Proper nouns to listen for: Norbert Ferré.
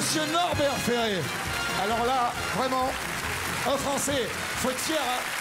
monsieur Norbert Ferré. Alors là, vraiment, un Français, faut tirer.